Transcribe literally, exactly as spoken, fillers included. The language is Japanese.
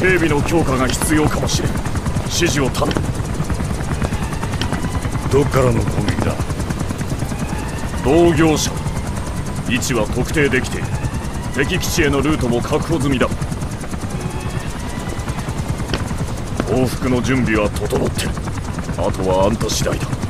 警備の強化が必要かもしれん。指示を頼む。どっからの攻撃だ？同業者。位置は特定できている。敵基地へのルートも確保済みだ。報復の準備は整ってる。あとはあんた次第だ。